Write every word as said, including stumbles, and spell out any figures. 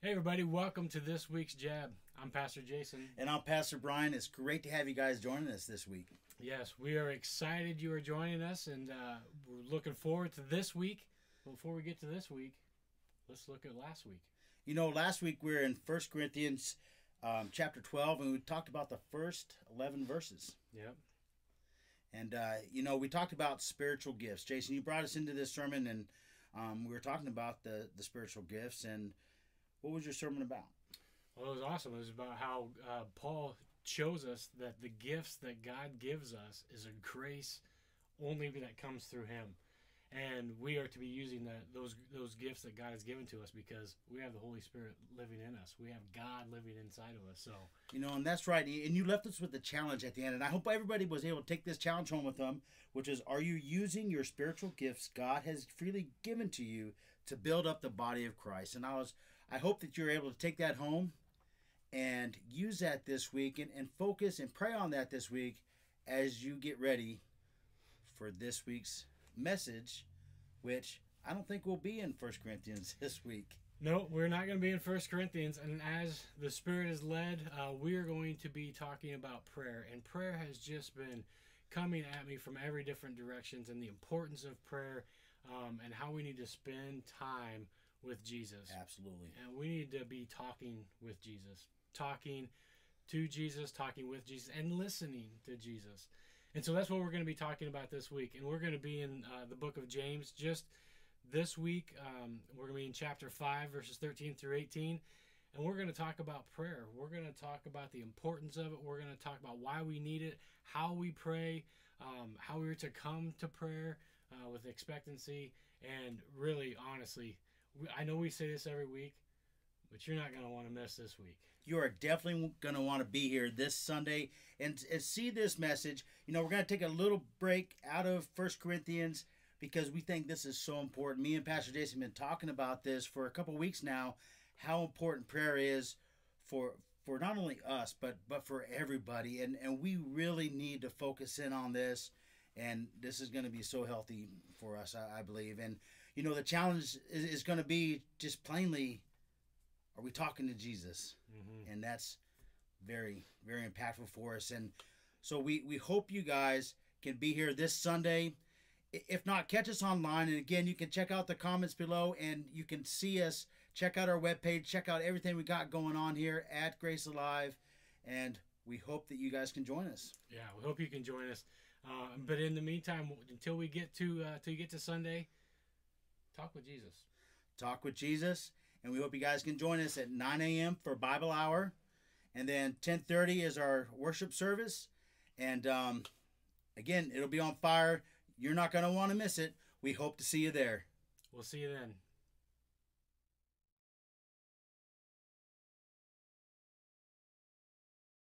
Hey everybody, welcome to this week's Jab. I'm Pastor Jason. And I'm Pastor Brian. It's great to have you guys joining us this week. Yes, we are excited you are joining us, and uh, we're looking forward to this week. Before we get to this week, let's look at last week. You know, last week we were in First Corinthians um, chapter twelve, and we talked about the first eleven verses. Yep. And, uh, you know, we talked about spiritual gifts. Jason, you brought us into this sermon, and um, we were talking about the, the spiritual gifts, and what was your sermon about? Well, it was awesome. It was about how uh, Paul shows us that the gifts that God gives us is a grace only that comes through him. And we are to be using the, those those gifts that God has given to us because we have the Holy Spirit living in us. We have God living inside of us. So you know, and that's right. And you left us with the challenge at the end. And I hope everybody was able to take this challenge home with them, which is, are you using your spiritual gifts God has freely given to you to build up the body of Christ? And I was... I hope that you're able to take that home and use that this week and, and focus and pray on that this week as you get ready for this week's message, which I don't think we'll be in First Corinthians this week. No, we're not going to be in First Corinthians. And as the Spirit is led, uh, we are going to be talking about prayer. And prayer has just been coming at me from every different directions, and the importance of prayer um, and how we need to spend time with Jesus. Absolutely. And we need to be talking with Jesus, talking to Jesus, talking with Jesus, and listening to Jesus. And so that's what we're going to be talking about this week. And we're going to be in uh, the book of James just this week. Um, we're going to be in chapter five, verses thirteen through eighteen. And we're going to talk about prayer. We're going to talk about the importance of it. We're going to talk about why we need it, how we pray, um, how we are to come to prayer uh, with expectancy, and really, honestly, I know we say this every week, but you're not going to want to miss this week. You are definitely going to want to be here this Sunday and, and see this message. You know, we're going to take a little break out of First Corinthians because we think this is so important. Me and Pastor Jason have been talking about this for a couple of weeks now, how important prayer is for for not only us, but but for everybody. And, and we really need to focus in on this. And this is going to be so healthy for us, I, I believe. And, you know, the challenge is, is going to be just plainly, are we talking to Jesus? Mm-hmm. And that's very, very impactful for us. And so we, we hope you guys can be here this Sunday. If not, catch us online. And, again, you can check out the comments below, and you can see us. Check out our webpage. Check out everything we got going on here at Grace Alive. And we hope that you guys can join us. Yeah, we hope you can join us. Uh, but in the meantime, until we get to uh, till you get to Sunday, talk with Jesus. Talk with Jesus, and we hope you guys can join us at nine A M for Bible Hour, and then ten thirty is our worship service. And um, again, it'll be on fire. You're not going to want to miss it. We hope to see you there. We'll see you then.